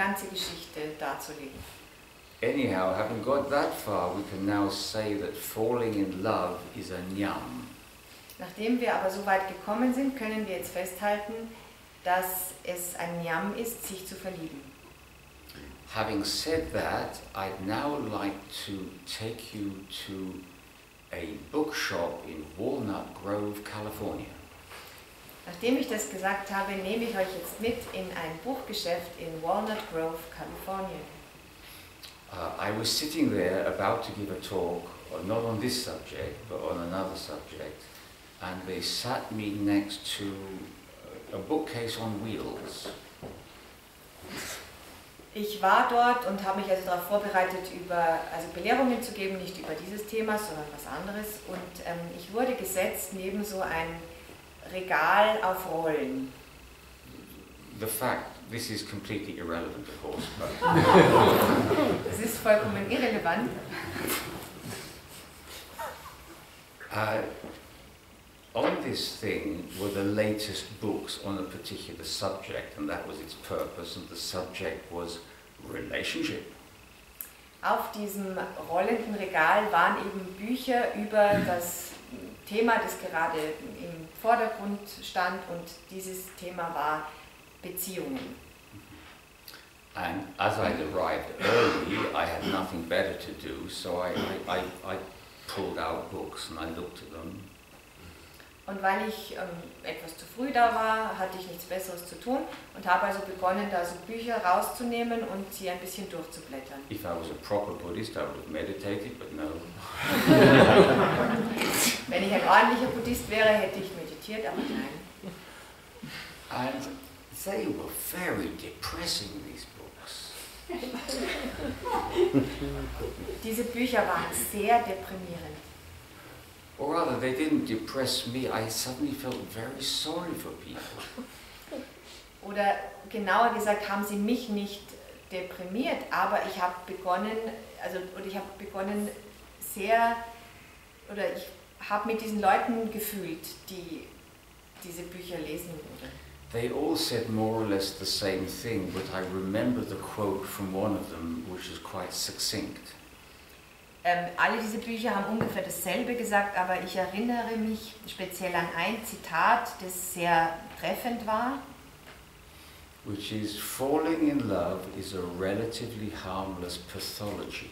ganze Geschichte darzulegen. Anyhow, having got that far, we can now say that falling in love is a Nyam. Nachdem wir aber so weit gekommen sind, können wir jetzt festhalten, dass es ein Nyam ist, sich zu verlieben. Having said that, I'd now like to take you to a bookshop in Walnut Grove, California. Nachdem ich das gesagt habe, nehme ich euch jetzt mit in ein Buchgeschäft in Walnut Grove, Kalifornien. I was sitting there about to give a talk, not on this subject, but on another subject, and they sat me next to a bookcase on wheels. Ich war dort und habe mich also darauf vorbereitet, also Belehrungen zu geben, nicht über dieses Thema, sondern was anderes. Und ich wurde gesetzt neben so ein Regal auf Rollen. The fact, this is completely irrelevant, of course. Es ist vollkommen irrelevant. On this thing were the latest books on a particular subject, and that was its purpose, and the subject was relationship. Auf diesem rollenden Regal waren eben Bücher über das Thema, das gerade im Vordergrund stand, und dieses Thema war Beziehungen. And as I arrived early, I had nothing better to do, so I pulled out books and I looked at them. Und weil ich etwas zu früh da war, hatte ich nichts Besseres zu tun und habe also begonnen, da so Bücher rauszunehmen und sie ein bisschen durchzublättern. If I was a proper Buddhist, I would have meditated, but no. Wenn ich ein ordentlicher Buddhist wäre, hätte ich meditiert, aber nein. And they were very depressing, these books. Diese Bücher waren sehr deprimierend. Or rather, they didn't depress me. I suddenly felt very sorry for people. Oder genauer gesagt, haben sie mich nicht deprimiert, aber ich habe mit diesen Leuten gefühlt, die diese Bücher lesen würden. They all said more or less the same thing, but I remember the quote from one of them, which is quite succinct. Alle diese Bücher haben ungefähr dasselbe gesagt, aber ich erinnere mich speziell an ein Zitat, das sehr treffend war. Which is, falling in love is a relatively harmless pathology.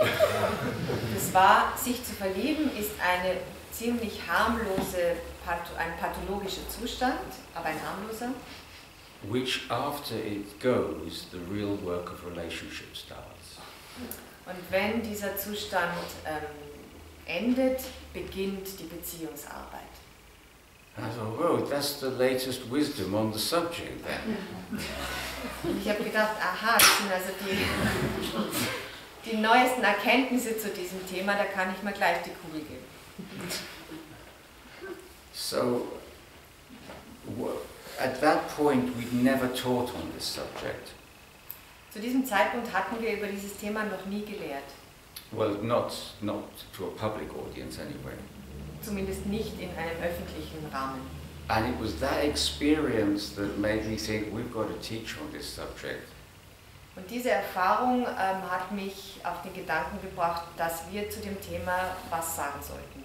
Das war, sich zu verlieben ist eine ziemlich harmlose, ein pathologischer Zustand, aber ein harmloser. Which after it goes, the real work of relationship starts. Und wenn dieser Zustand endet, beginnt die Beziehungsarbeit. Also, wow, that's the latest wisdom on the subject then. Ich habe gedacht, aha, das sind also die neuesten Erkenntnisse zu diesem Thema, da kann ich mir gleich die Kugel geben. So, at that point we'd never taught on this subject. Zu diesem Zeitpunkt hatten wir über dieses Thema noch nie gelehrt. Well, not to a public audience anyway. Zumindest nicht in einem öffentlichen Rahmen. And it was that experience that made me think we've got to teach on this subject. Und diese Erfahrung hat mich auf den Gedanken gebracht, dass wir zu dem Thema was sagen sollten.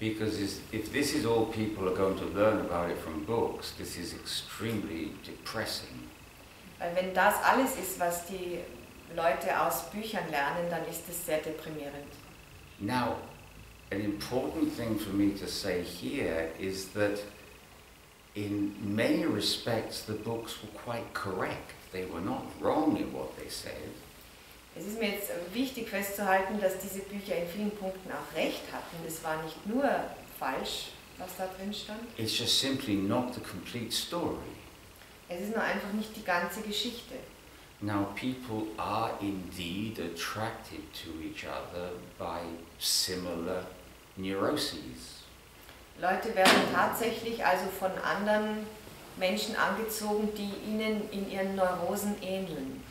Because if this is all people are going to learn about it from books, this is extremely depressing. Weil wenn das alles ist, was die Leute aus Büchern lernen, dann ist es sehr deprimierend. Now, an important thing for me to say here is that in many respects the books were quite correct. They were not wrong in what they said. Es ist mir jetzt wichtig festzuhalten, dass diese Bücher in vielen Punkten auch recht hatten. Es war nicht nur falsch, was da drin stand. It's just simply not the complete story. Es ist nur einfach nicht die ganze Geschichte. Now people are indeed attracted to each other by similar neuroses. Leute werden tatsächlich also von anderen Menschen angezogen, die ihnen in ihren Neurosen ähneln.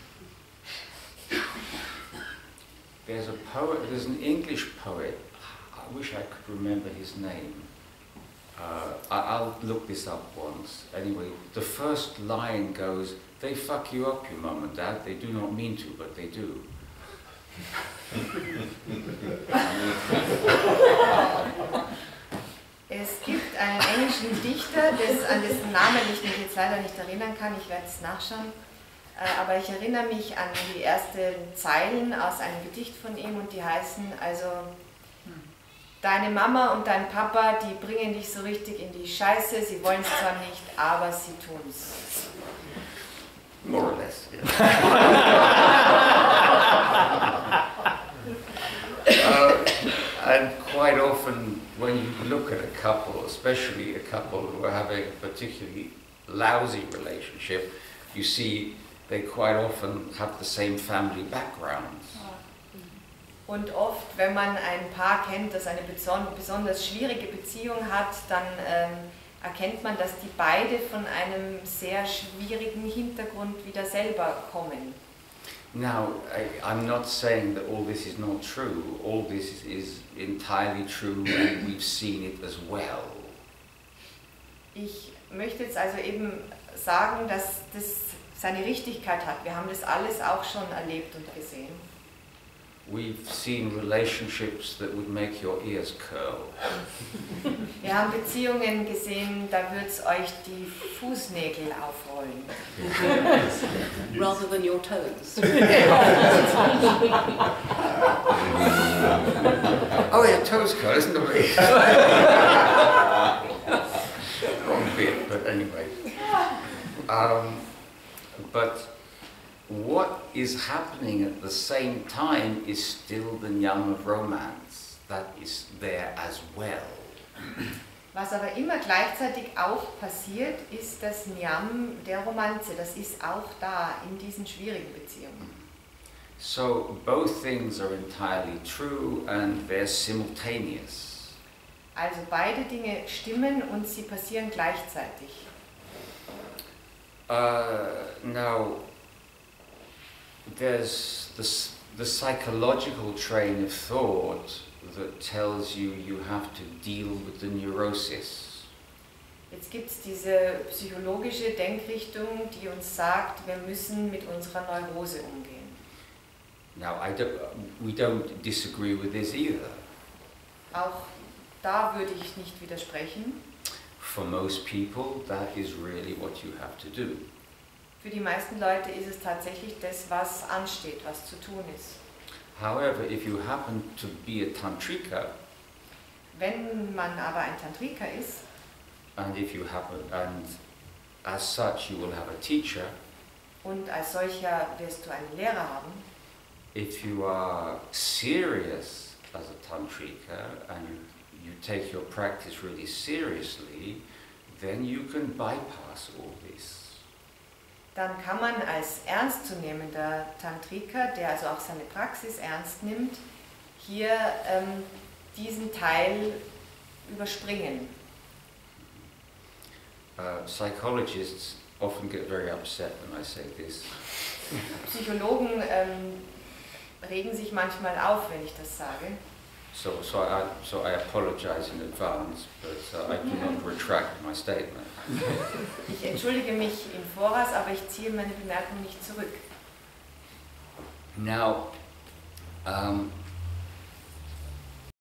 There's a poet, there's an English poet. I wish I could remember his name. I'll look this up once. Anyway, the first line goes, They fuck you up, your mum and dad. They do not mean to, but they do. Es gibt einen englischen Dichter, an dessen Namen ich mich jetzt leider nicht erinnern kann, ich werde es nachschauen, aber ich erinnere mich an die ersten Zeilen aus einem Gedicht von ihm und die heißen also: Deine Mama und dein Papa, die bringen dich so richtig in die Scheiße, sie wollen es zwar nicht, aber sie tun es. More or less. Yeah. And quite often when you look at a couple, especially a couple who are having a particularly lousy relationship, you see they quite often have the same family backgrounds. Und oft, wenn man ein Paar kennt, das eine besonders schwierige Beziehung hat, dann erkennt man, dass die beide von einem sehr schwierigen Hintergrund wieder selber kommen. Now, I'm not saying that all this is not true. All this is entirely true and we've seen it as well. Ich möchte jetzt also eben sagen, dass das seine Richtigkeit hat. Wir haben das alles auch schon erlebt und gesehen. We've seen relationships that would make your ears curl. Wir haben Beziehungen gesehen, da wird's euch die Fußnägel aufrollen. Rather than your toes. Oh, your toes curl, isn't it? Wrong bit, but anyway. But what is happening at the same time is still the Nyam of romance. That is there as well. Was aber immer gleichzeitig auch passiert, ist das Nyam der Romanze. Das ist auch da in diesen schwierigen Beziehungen. So both things are entirely true and they're simultaneous. Also beide Dinge stimmen und sie passieren gleichzeitig. Now, there's the psychological train of thought that tells you you have to deal with the neurosis. Jetzt gibt's diese psychologische Denkrichtung, die uns sagt, wir müssen mit unserer Neurose umgehen. Now, we don't disagree with this either. Auch da würde ich nicht widersprechen. For most people, that is really what you have to do. Für die meisten Leute ist es tatsächlich das, was ansteht, was zu tun ist. However, if you happen to be a tantrika, wenn man aber ein Tantrika ist, and as such you will have a teacher, und als solcher wirst du einen Lehrer haben. If you are serious as a tantrika and you take your practice really seriously, then you can bypass all this. Dann kann man als ernstzunehmender Tantrika, der also auch seine Praxis ernst nimmt, hier diesen Teil überspringen. Psychologists often get very upset when I say this. Psychologen regen sich manchmal auf, wenn ich das sage. So I apologize in advance, but I do not retract my statement. Ich entschuldige mich im Voraus, aber ich ziehe meine Bemerkung nicht zurück. Now,